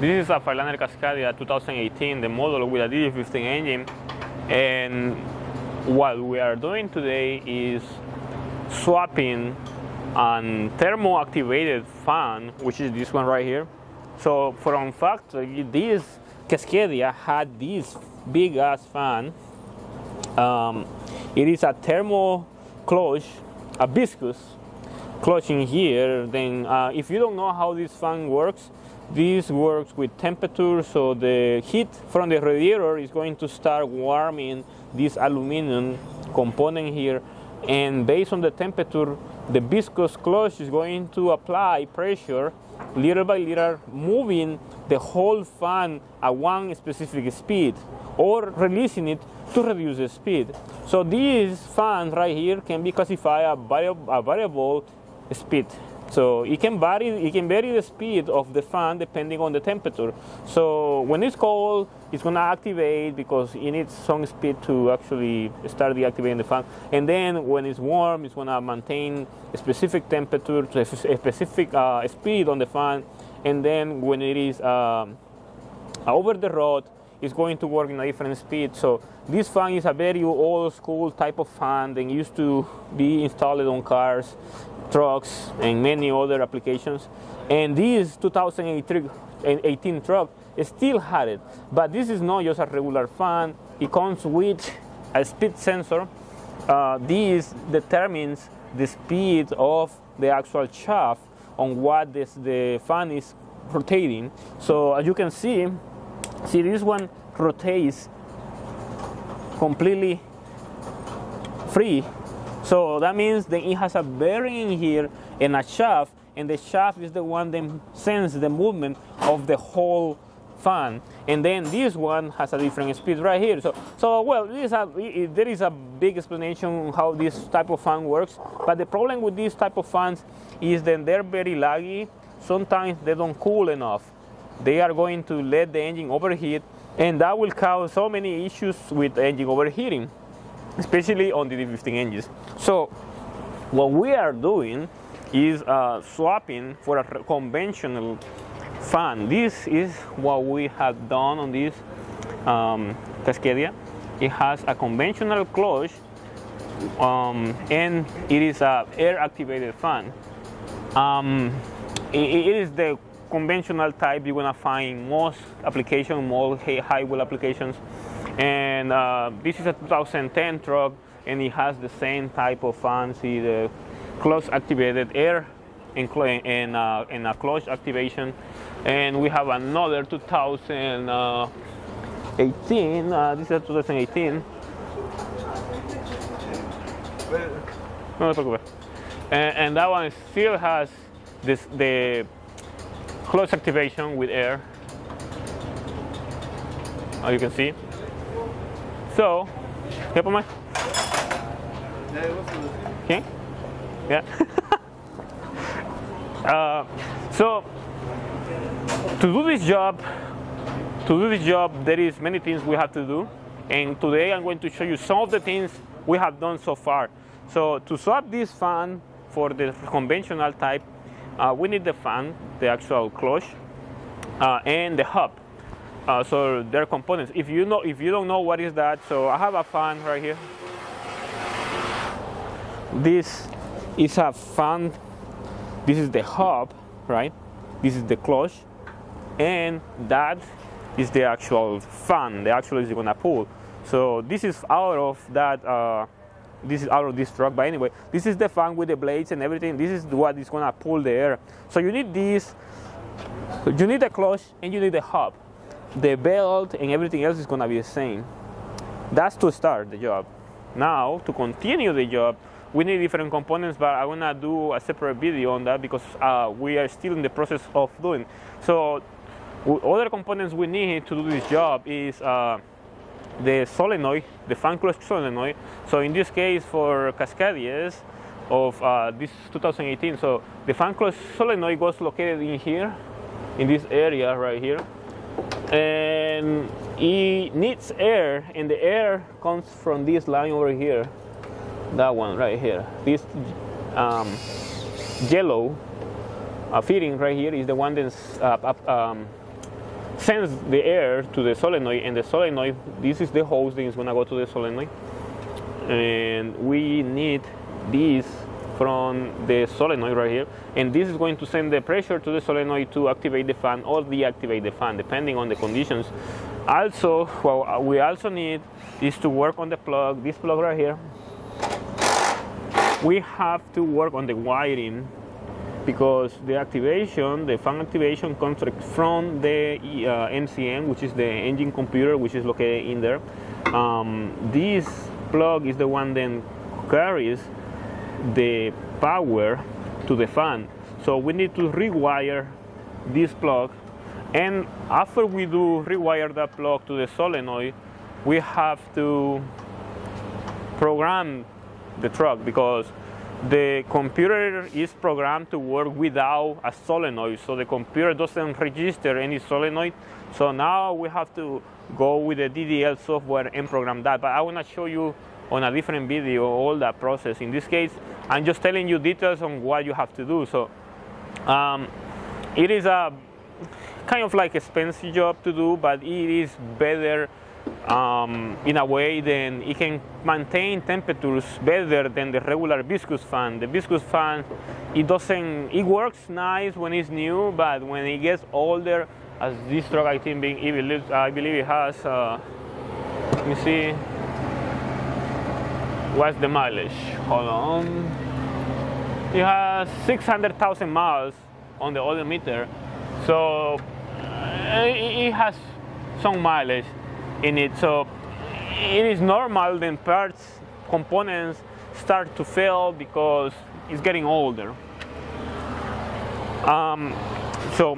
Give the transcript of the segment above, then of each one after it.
This is a Freightliner Cascadia 2018, the model with a DD15 engine, and what we are doing today is swapping a thermo-activated fan, which is this one right here. So from factory, this Cascadia had this big-ass fan. It is a thermo clutch, a viscous clutch in here. Then if you don't know how this fan works, this works with temperature, so the heat from the radiator is going to start warming this aluminum component here, and based on the temperature, the viscous clutch is going to apply pressure little by little, moving the whole fan at one specific speed or releasing it to reduce the speed. So this fan right here can be classified a variable speed. So it can vary the speed of the fan depending on the temperature. So when it's cold, it's gonna activate because it needs some speed to actually start deactivating the fan. And then when it's warm, it's gonna maintain a specific temperature to a specific speed on the fan. And then when it is over the road, it's going to work in a different speed. So this fan is a very old school type of fan that used to be installed on cars, trucks, and many other applications. And this 2018 truck still had it, but this is not just a regular fan. It comes with a speed sensor. This determines the speed of the actual shaft on what the fan is rotating. So as you can see, this one rotates completely free. So that means that it has a bearing here and a shaft, and the shaft is the one that senses the movement of the whole fan. And then this one has a different speed right here. So well, there is a big explanation on how this type of fan works, but the problem with these type of fans is that they're very laggy. Sometimes they don't cool enough. They are going to let the engine overheat, and that will cause so many issues with engine overheating, especially on the DD15 engines. So what we are doing is swapping for a conventional fan. This is what we have done on this Cascadia. It has a conventional clutch, and it is an air-activated fan. It is the conventional type you're gonna find most applications, most high-wheel applications. And this is a 2010 truck, and it has the same type of fan. See, the clutch activated air and a clutch activation. And we have another 2018. This is a 2018. And that one still has the clutch activation with air, as you can see. So, help me. Okay. Yeah. So, to do this job, there is many things we have to do, and today I'm going to show you some of the things we have done so far. So, to swap this fan for the conventional type, we need the fan, the actual clutch, and the hub. So they're components. If you don't know what is that, so I have a fan right here. This is a fan. This is the hub, right? This is the clutch, and that is the actual fan. The actual is gonna pull. So this is out of that. This is out of this truck, but anyway, this is the fan with the blades and everything. This is what is gonna pull the air. So you need this, you need the clutch, and you need the hub. The belt and everything else is gonna be the same. That's to start the job. Now, to continue the job, we need different components, but I wanna do a separate video on that because we are still in the process of doing. So other components we need to do this job is the solenoid, the fan clutch solenoid. So in this case, for Cascadias of this 2018, so the fan clutch solenoid was located in here, in this area right here, and it needs air, and the air comes from this line over here, that one right here. This yellow fitting right here is the one that's sends the air to the solenoid, and the solenoid, this is the hose that is going to go to the solenoid, and we need this from the solenoid right here, and this is going to send the pressure to the solenoid to activate the fan or deactivate the fan depending on the conditions. Also, what we also need is to work on the plug, this plug right here. We have to work on the wiring, because the activation, the fan activation comes from the NCM, which is the engine computer, which is located in there. This plug is the one that carries the power to the fan. So we need to rewire this plug, and after we do rewire that plug to the solenoid, we have to program the truck, because the computer is programmed to work without a solenoid, so the computer doesn't register any solenoid. So now we have to go with the DDL software and program that, but I want to show you on a different video all that process. In this case, I'm just telling you details on what you have to do. So it is a kind of like expensive job to do, but it is better in a way than it can maintain temperatures better than the regular viscous fan. The viscous fan, it works nice when it's new, but when it gets older, as this truck I think I believe it has, let me see, what's the mileage, hold on, it has 600,000 miles on the odometer, so it has some mileage in it. So it is normal then parts, components start to fail because it's getting older. So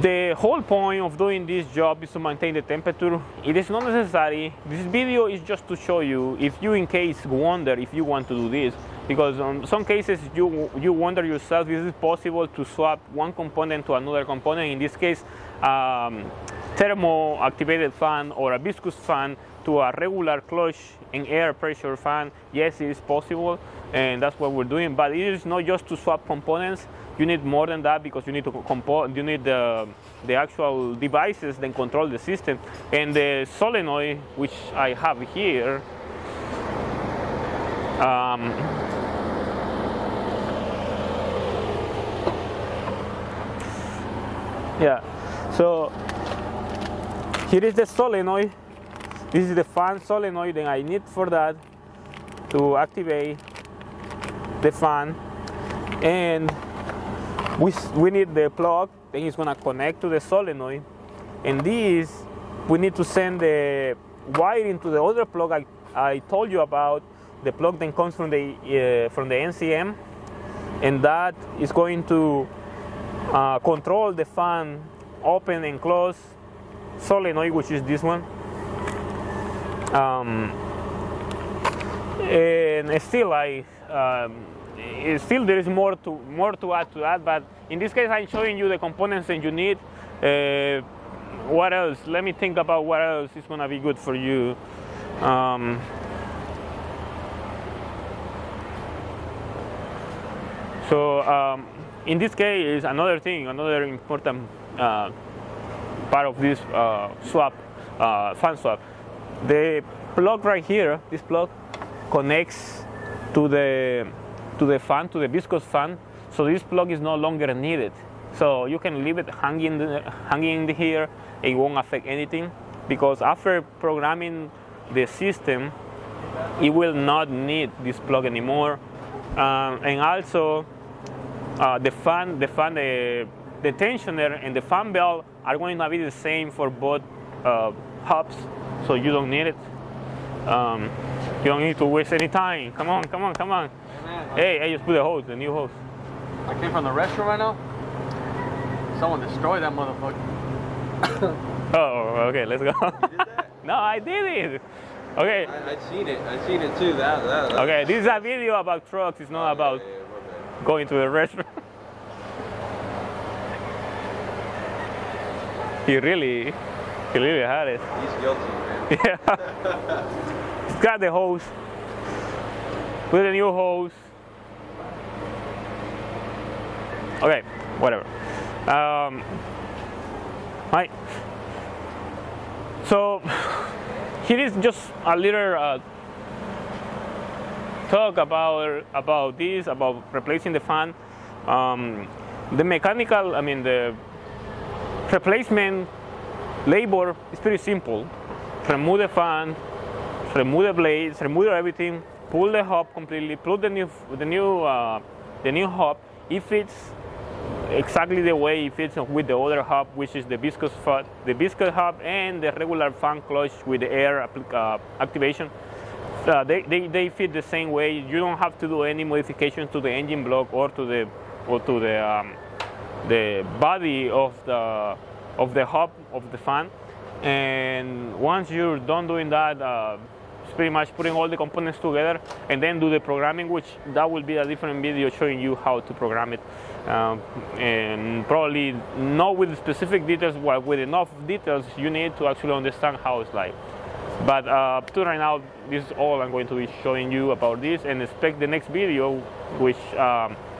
the whole point of doing this job is to maintain the temperature. It is not necessary. This video is just to show you, if you in case wonder if you want to do this, because in some cases you wonder yourself, is it possible to swap one component to another component, in this case thermo activated fan or a viscous fan to a regular clutch and air pressure fan? Yes, it is possible, and that's what we're doing. But it is not just to swap components. You need more than that, because you need to you need the actual devices that control the system. And the solenoid, which I have here, yeah, so here is the solenoid. This is the fan solenoid that I need for that to activate the fan, and we need the plug that is going to connect to the solenoid, and this we need to send the wiring to the other plug I told you about. The plug then comes from the NCM, and that is going to control the fan open and close solenoid, which is this one. And still still there is more to add to that, but in this case I'm showing you the components that you need. What else? Let me think about what else is going to be good for you. So in this case, another important part of this fan swap, the plug right here, this plug connects to the fan, to the viscous fan. So this plug is no longer needed. So you can leave it hanging here. It won't affect anything, because after programming the system, it will not need this plug anymore. And also, the tensioner and the fan belt are going to be the same for both hubs, so you don't need it. You don't need to waste any time. Come on, come on, come on. Hey, I just put the hose, the new hose. I came from the restroom right now. Someone destroyed that motherfucker. Oh, okay, let's go. You did that? No, I did it. Okay. I've seen it too. That okay, this is a video about trucks. It's not about going to the restaurant. He really had it. He's guilty, man. Yeah. He's got the hose. With a new hose. Okay, whatever. Right. So here is just a little talk about this, about replacing the fan. The mechanical, I mean, the replacement labor is pretty simple. Remove the fan, remove the blades, remove everything, pull the hub completely, plug the new hub. If it's exactly the way it fits with the other hub, which is the viscous hub and the regular fan clutch with the air activation, they fit the same way. You don't have to do any modifications to the engine block or to the body of the hub of the fan. And once you're done doing that, it's pretty much putting all the components together and then do the programming, which that will be a different video showing you how to program it, and probably not with specific details, but with enough details you need to actually understand how it's like. But up to right now, this is all I'm going to be showing you about this, and expect the next video, which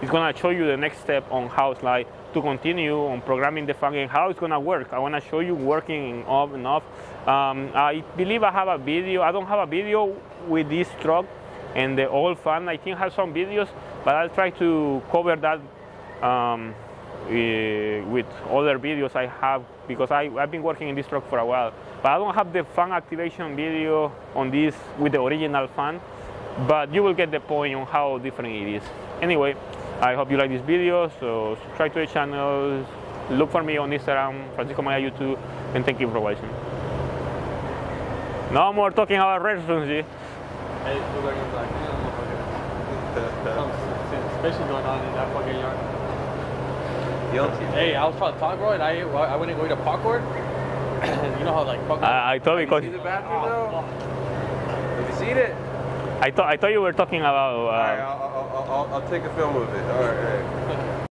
is going to show you the next step on how it's like to continue on programming the fan and how it's going to work. I want to show you working on and off. I believe I have a video. I don't have a video with this truck and the old fan. I think I have some videos, but I'll try to cover that with other videos I have, because I've been working in this truck for a while. But I don't have the fan activation video on this with the original fan, but you will get the point on how different it is. Anyway, I hope you like this video, so subscribe to the channel, look for me on Instagram, Francisco Amaya YouTube, and thank you for watching. No more talking about restaurants, especially going on in that fucking yard. Hey, I was trying to talk, bro, and I went and go eat a popcorn. You know how like popcorn. I thought we could. Did you see the bathroom though? Have you seen it? I thought you were talking about. All right, I'll take a film of it. All right.